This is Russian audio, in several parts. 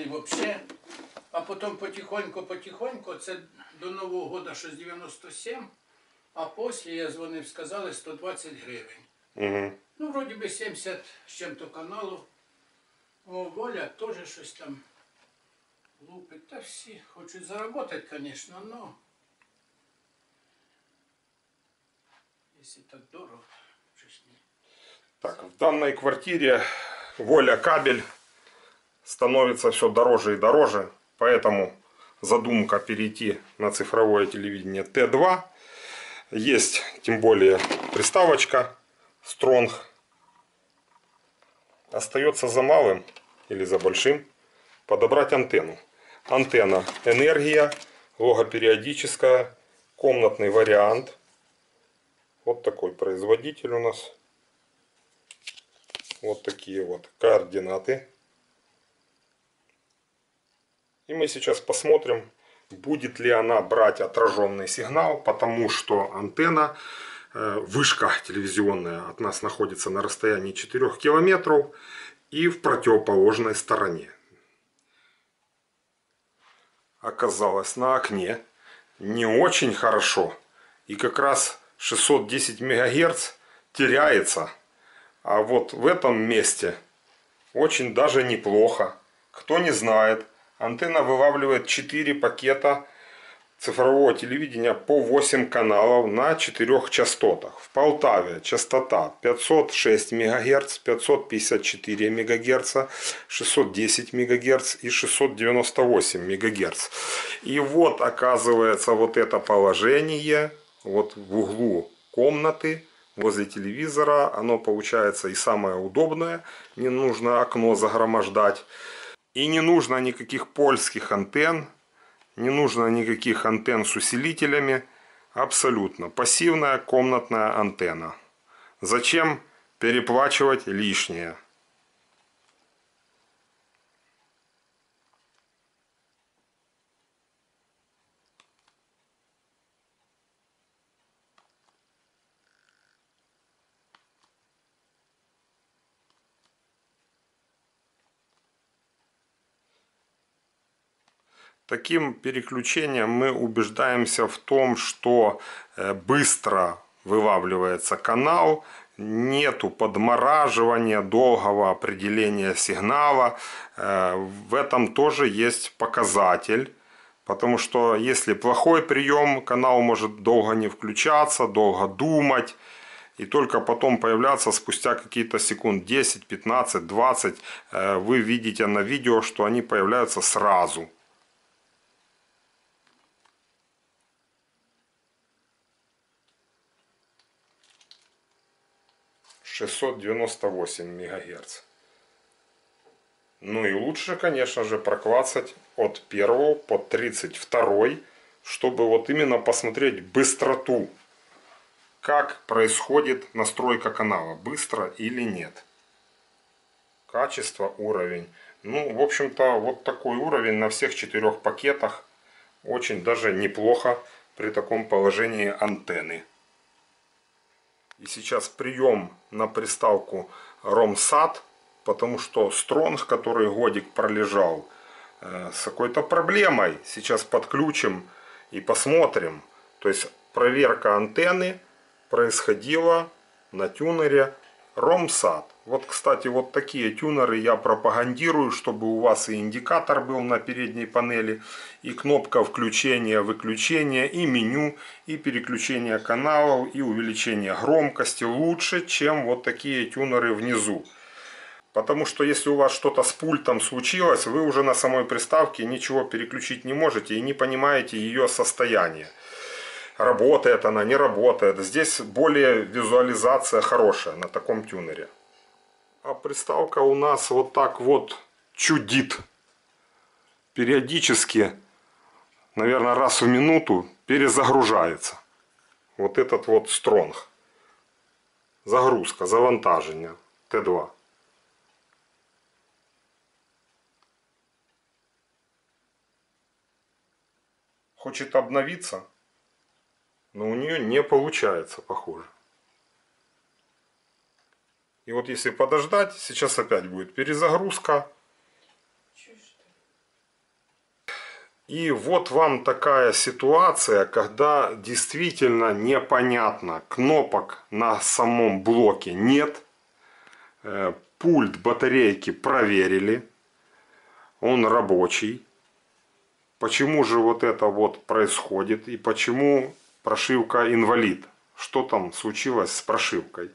бесплатний взагалі. А потім потихоньку, це до Нового року щось 97, а після я дзвонив, сказали 120 гривень. Угу. Ну, вроді би 70 з чим-то каналу. О, Воля теж щось там лупить. Та всі хочуть заробити, звісно, але... Если так дорого, честно. Так, в данной квартире Воля кабель становится все дороже и дороже. Поэтому задумка перейти на цифровое телевидение Т2. Есть, тем более, приставочка Strong. Остается за малым или за большим подобрать антенну. Антенна Энергия, логопериодическая, комнатный вариант. Вот такой производитель у нас. Вот такие вот координаты. И мы сейчас посмотрим, будет ли она брать отраженный сигнал, потому что антенна, вышка телевизионная от нас находится на расстоянии 4 километров и в противоположной стороне. Оказалось, на окне не очень хорошо. И как раз 610 МГц теряется, а вот в этом месте очень даже неплохо. Кто не знает, антенна вылавливает 4 пакета цифрового телевидения по 8 каналов на 4 частотах. В Полтаве частота 506 МГц, 554 МГц, 610 МГц и 698 МГц. И вот, оказывается, вот это положение... Вот в углу комнаты, возле телевизора, оно получается и самое удобное. Не нужно окно загромождать. И не нужно никаких польских антенн. Не нужно никаких антенн с усилителями. Абсолютно пассивная комнатная антенна. Зачем переплачивать лишнее? Таким переключением мы убеждаемся в том, что быстро вылавливается канал, нету подмораживания, долгого определения сигнала. В этом тоже есть показатель, потому что если плохой прием, канал может долго не включаться, долго думать. И только потом появляться спустя какие-то секунд 10, 15, 20. Вы видите на видео, что они появляются сразу. ,698 МГц. Ну и лучше, конечно же, проквацать от 1 по 32, чтобы вот именно посмотреть быстроту, как происходит настройка канала, быстро или нет, качество, уровень. Ну, в общем-то, вот такой уровень на всех 4 пакетах очень даже неплохо при таком положении антенны. И сейчас прием на приставку ROM-SAT, потому что Strong, который годик пролежал, с какой-то проблемой. Сейчас подключим и посмотрим. То есть проверка антенны происходила на тюнере ROM-SAT. Вот, кстати, вот такие тюнеры я пропагандирую, чтобы у вас и индикатор был на передней панели, и кнопка включения-выключения, и меню, и переключение каналов, и увеличение громкости лучше, чем вот такие тюнеры внизу. Потому что если у вас что-то с пультом случилось, вы уже на самой приставке ничего переключить не можете и не понимаете ее состояние. Работает она, не работает. Здесь более визуализация хорошая на таком тюнере. А приставка у нас вот так вот чудит. Периодически, наверное, раз в минуту перезагружается. Вот этот вот Strong. Загрузка, завантажение Т2. Хочет обновиться, но у нее не получается, похоже. И вот если подождать, сейчас опять будет перезагрузка. И вот вам такая ситуация, когда действительно непонятно. Кнопок на самом блоке нет. Пульт батарейки проверили. Он рабочий. Почему же вот это вот происходит? И почему прошивка инвалид? Что там случилось с прошивкой?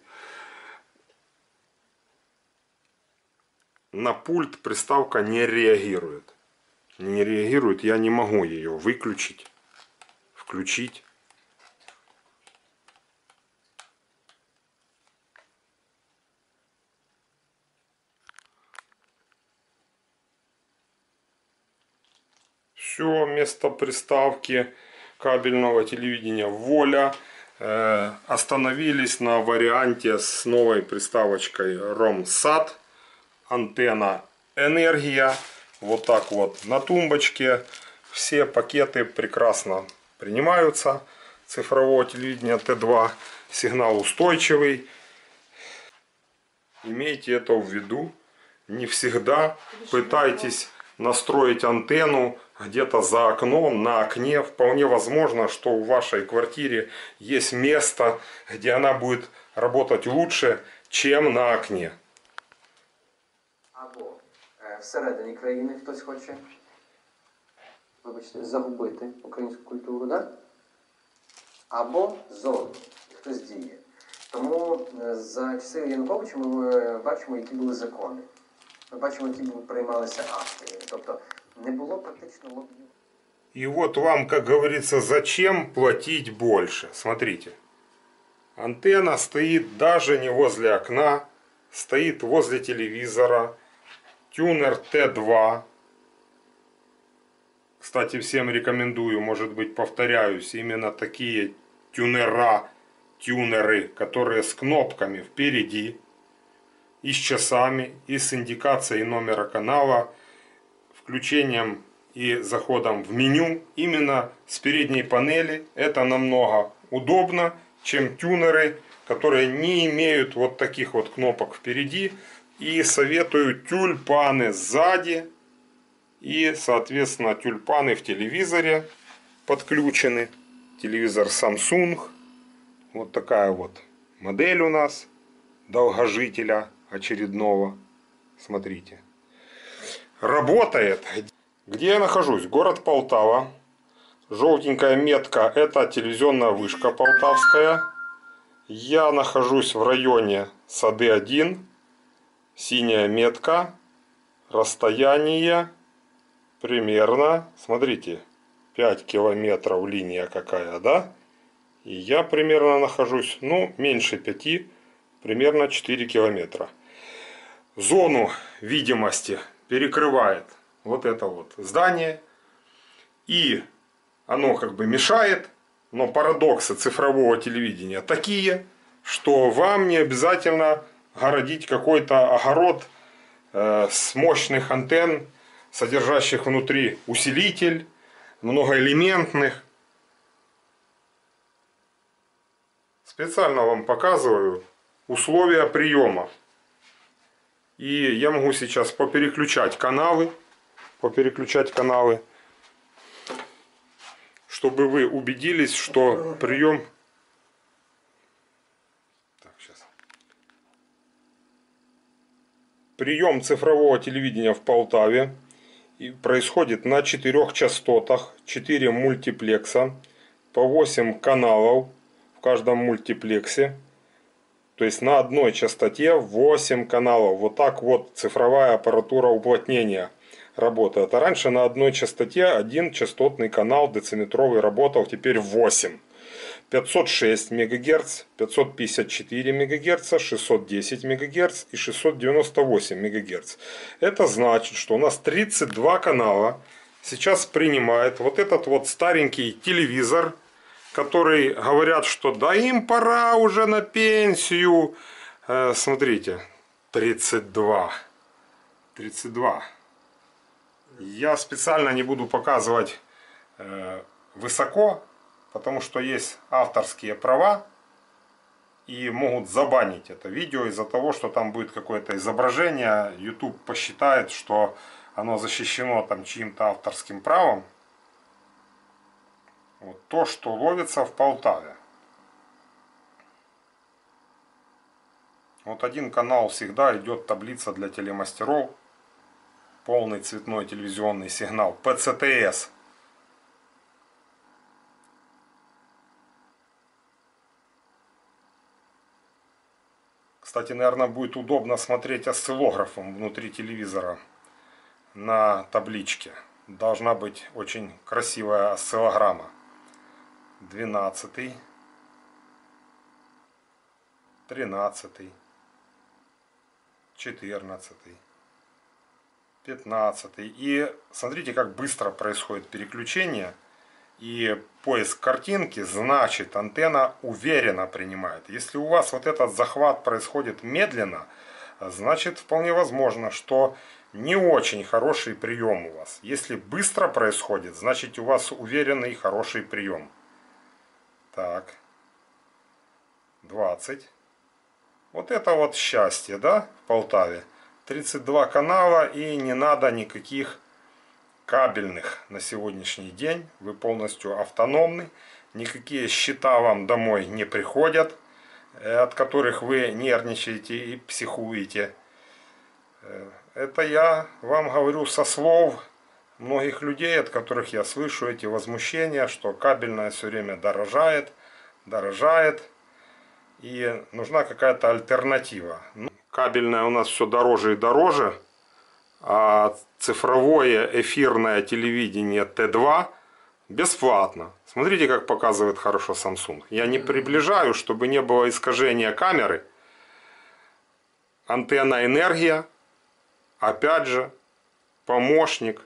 На пульт приставка не реагирует. Не реагирует, я не могу ее выключить, включить. Все, вместо приставки кабельного телевидения Воля остановились на варианте с новой приставочкой ROM-SAT, антенна Энергия. Вот так вот на тумбочке. Все пакеты прекрасно принимаются. Цифровое телевидение Т2, сигнал устойчивый. Имейте это в виду. Не всегда пытайтесь настроить антенну где-то за окном, на окне. Вполне возможно, что в вашей квартире есть место, где она будет работать лучше, чем на окне. Або всередині країни хтось хоче, вибачте, загубити українську культуру, да? Або зону хтось діє. Тому за часи Януковича ми бачимо, які були закони. Ми бачимо, які приймалися акти. Тобто не було практично лобів. І от вам, як говориться, зачем платити більше? Смотрите. Антенна стоїть навіть не возле окна, стоїть возле телевізора. Тюнер Т2. Кстати, всем рекомендую, может быть, повторяюсь, именно такие тюнеры, которые с кнопками впереди, и с часами, и с индикацией номера канала, включением и заходом в меню. Именно с передней панели это намного удобно, чем тюнеры, которые не имеют вот таких вот кнопок впереди. И советую тюльпаны сзади. И, соответственно, тюльпаны в телевизоре подключены. Телевизор Samsung. Вот такая вот модель у нас. Долгожителя очередного. Смотрите. Работает. Где я нахожусь? Город Полтава. Желтенькая метка — это телевизионная вышка полтавская. Я нахожусь в районе Сады-1. Синяя метка, расстояние примерно, смотрите, 5 километров линия какая, да? И я примерно нахожусь, ну, меньше 5, примерно 4 километра. Зону видимости перекрывает вот это вот здание. И оно как бы мешает, но парадоксы цифрового телевидения такие, что вам не обязательно городить какой-то огород с мощных антенн, содержащих внутри усилитель, многоэлементных. Специально вам показываю условия приема. И я могу сейчас попереключать каналы, чтобы вы убедились, что прием... Прием цифрового телевидения в Полтаве происходит на 4 частотах, 4 мультиплекса, по 8 каналов в каждом мультиплексе. То есть на одной частоте 8 каналов. Вот так вот цифровая аппаратура уплотнения работает. А раньше на одной частоте один частотный канал дециметровый работал, теперь 8. 506 МГц, 554 МГц, 610 МГц и 698 МГц. Это значит, что у нас 32 канала сейчас принимает вот этот вот старенький телевизор, который говорят, что да им пора уже на пенсию. Смотрите, 32. Я специально не буду показывать высоко, потому что есть авторские права и могут забанить это видео из-за того, что там будет какое-то изображение. YouTube посчитает, что оно защищено там чьим-то авторским правом. Вот то, что ловится в Полтаве. Вот один канал всегда идет таблица для телемастеров. Полный цветной телевизионный сигнал. ПЦТС. Кстати, наверное, будет удобно смотреть осциллографом внутри телевизора на табличке. Должна быть очень красивая осциллограмма. 12, 13, 14, 15. И смотрите, как быстро происходит переключение. И поиск картинки, значит, антенна уверенно принимает. Если у вас вот этот захват происходит медленно, значит, вполне возможно, что не очень хороший прием у вас. Если быстро происходит, значит, у вас уверенный и хороший прием. Так. 20. Вот это вот счастье, да, в Полтаве. 32 канала, и не надо никаких кабельных на сегодняшний день. Вы полностью автономны. Никакие счета вам домой не приходят, от которых вы нервничаете и психуете. Это я вам говорю со слов многих людей, от которых я слышу эти возмущения, что кабельная все время дорожает, и нужна какая-то альтернатива. Кабельная у нас все дороже и дороже, а цифровое эфирное телевидение Т2 бесплатно. Смотрите, как показывает хорошо Samsung. Я не приближаю, чтобы не было искажения камеры. Антенна «Энергия». Опять же, помощник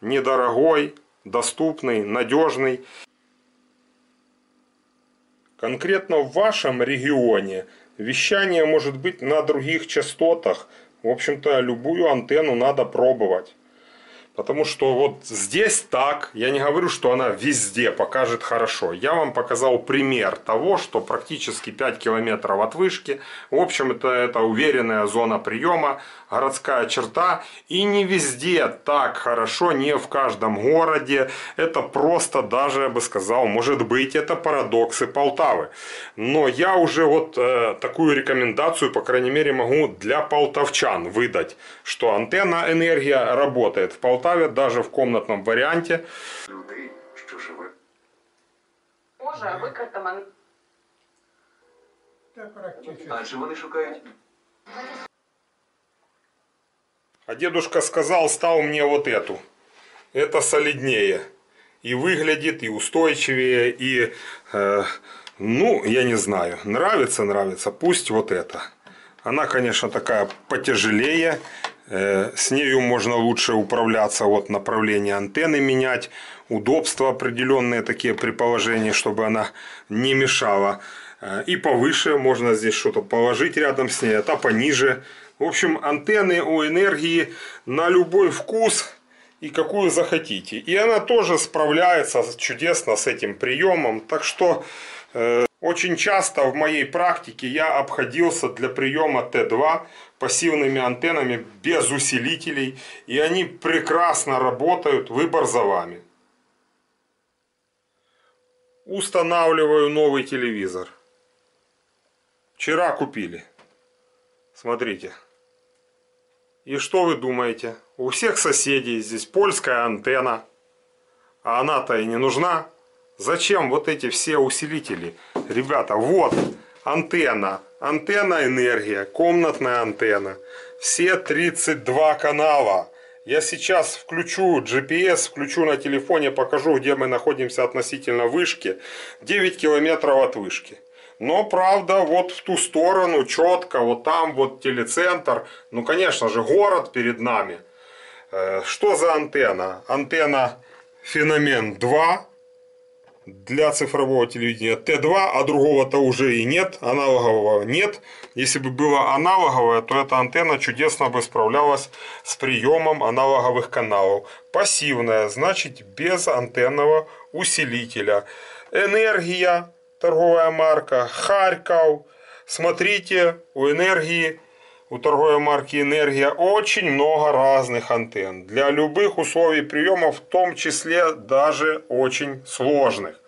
недорогой, доступный, надежный. Конкретно в вашем регионе вещание может быть на других частотах. В общем-то, любую антенну надо пробовать. Потому что вот здесь так, я не говорю, что она везде покажет хорошо. Я вам показал пример того, что практически 5 километров от вышки. В общем, это уверенная зона приема, городская черта. И не везде так хорошо, не в каждом городе. Это просто даже, я бы сказал, может быть, это парадоксы Полтавы. Но я уже вот такую рекомендацию, по крайней мере, могу для полтавчан выдать, что антенна «Энергия» работает в Полтаве. Даже в комнатном варианте. А дедушка сказал, стал мне вот эту. Это солиднее. И выглядит, и устойчивее, и... ну, я не знаю. Нравится. Пусть вот это. Она, конечно, такая потяжелее. С нею можно лучше управляться, вот направление антенны менять, удобства определенные такие при положении, чтобы она не мешала. И повыше можно здесь что-то положить рядом с ней, а то пониже. В общем, антенны у «Энергии» на любой вкус и какую захотите. И она тоже справляется чудесно с этим приемом. Так что очень часто в моей практике я обходился для приема Т2 пассивными антеннами без усилителей, и они прекрасно работают, выбор за вами. Устанавливаю новый телевизор. Вчера купили. Смотрите. И что вы думаете? У всех соседей здесь польская антенна, а она-то и не нужна. Зачем вот эти все усилители? Ребята, вот антенна. Антенна «Энергия», комнатная антенна. Все 32 канала. Я сейчас включу GPS, включу на телефоне, покажу, где мы находимся относительно вышки. 9 километров от вышки. Но, правда, вот в ту сторону четко, вот там вот телецентр. Ну, конечно же, город перед нами. Что за антенна? Антенна «Феномен 2». Для цифрового телевидения Т2, а другого-то уже и нет, аналогового нет. Если бы была аналоговая, то эта антенна чудесно бы справлялась с приемом аналоговых каналов. Пассивная, значит, без антенного усилителя. «Энергия», торговая марка, Харьков. Смотрите, у «Энергии», у торговой марки «Энергия» очень много разных антенн для любых условий приема, в том числе даже очень сложных.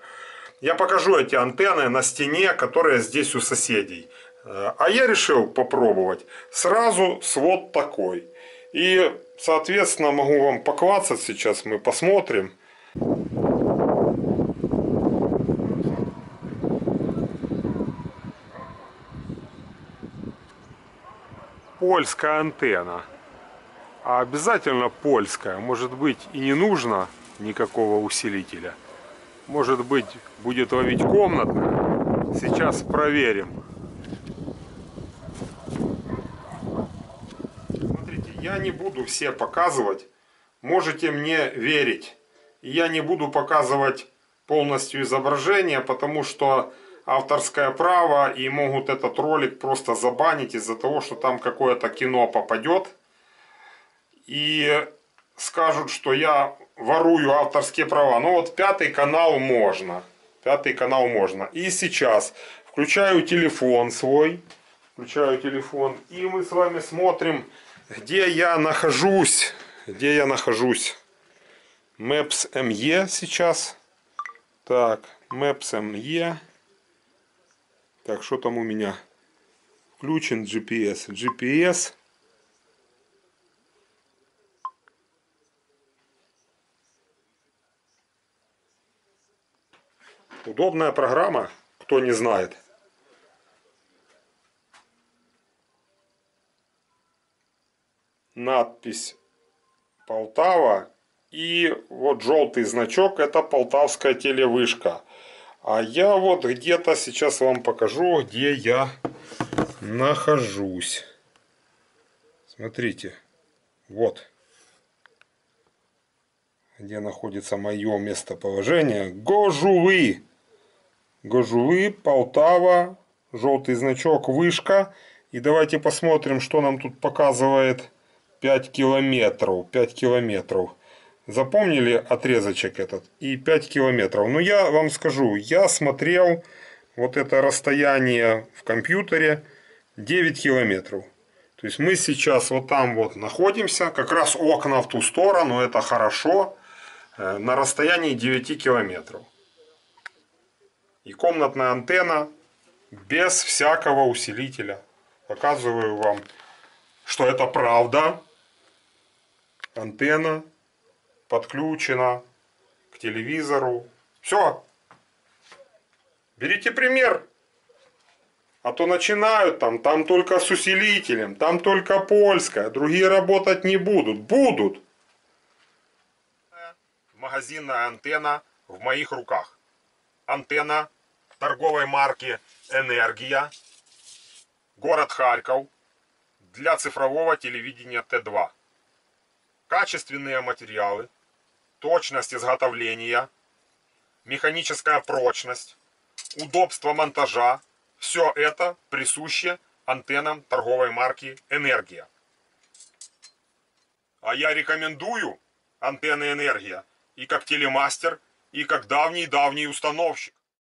Я покажу эти антенны на стене, которые здесь у соседей. А я решил попробовать сразу с вот такой. И, соответственно, могу вам поклацать сейчас, мы посмотрим. Польская антенна. А обязательно польская. Может быть, и не нужно никакого усилителя. Может быть, будет ловить комнатная. Сейчас проверим. Смотрите, я не буду все показывать. Можете мне верить. Я не буду показывать полностью изображение, потому что авторское право, и могут этот ролик просто забанить из-за того, что там какое-то кино попадет. И скажут, что я ворую авторские права. Ну вот пятый канал можно. Пятый канал можно. И сейчас включаю телефон свой. Включаю телефон. И мы с вами смотрим, где я нахожусь. Где я нахожусь. Maps ME сейчас. Так, Maps ME. Так, что там у меня? Включен GPS. GPS. Удобная программа, кто не знает. Надпись Полтава. И вот желтый значок, это полтавская телевышка. А я вот где-то сейчас вам покажу, где я нахожусь. Смотрите, вот где находится мое местоположение. Гожулы. Гожулы, Полтава, желтый значок, вышка. И давайте посмотрим, что нам тут показывает. 5 километров. 5 километров. Запомнили отрезочек этот? И 5 километров. Но я вам скажу, я смотрел вот это расстояние в компьютере 9 километров. То есть мы сейчас вот там вот находимся. Как раз окна в ту сторону, это хорошо. На расстоянии 9 километров. И комнатная антенна без всякого усилителя. Показываю вам, что это правда. Антенна подключена к телевизору. Все. Берите пример. А то начинают там только с усилителем, там только польская. Другие работать не будут. Будут. Магазинная антенна в моих руках. Антенна торговой марки «Энергия», город Харьков, для цифрового телевидения Т2. Качественные материалы, точность изготовления, механическая прочность, удобство монтажа. Все это присуще антеннам торговой марки «Энергия». А я рекомендую антенны «Энергия» и как телемастер, и как давний-давний установщик.